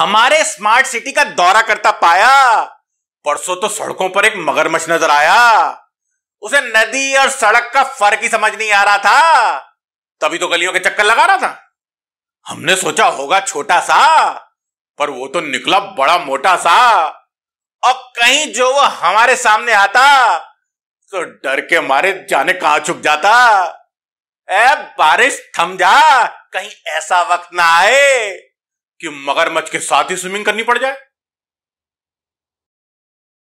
हमारे smart city का दौरा करता पाया। परसों तो सड़कों पर एक मगरमच्छ नजर आया, उसे नदी और सड़क का फर्क ही समझ नहीं आ रहा था, तभी तो गलियों के चक्कर लगा रहा था। हमने सोचा होगा छोटा सा, पर वो तो निकला बड़ा मोटा सा, और कहीं जो वो हमारे सामने आता तो डर के मारे जाने कहां छुप जाता। ए बारिश थम जा, कहीं ऐसा वक्त ना आए कि मगरमच्छ के साथ ही स्विमिंग करनी पड़ जाए।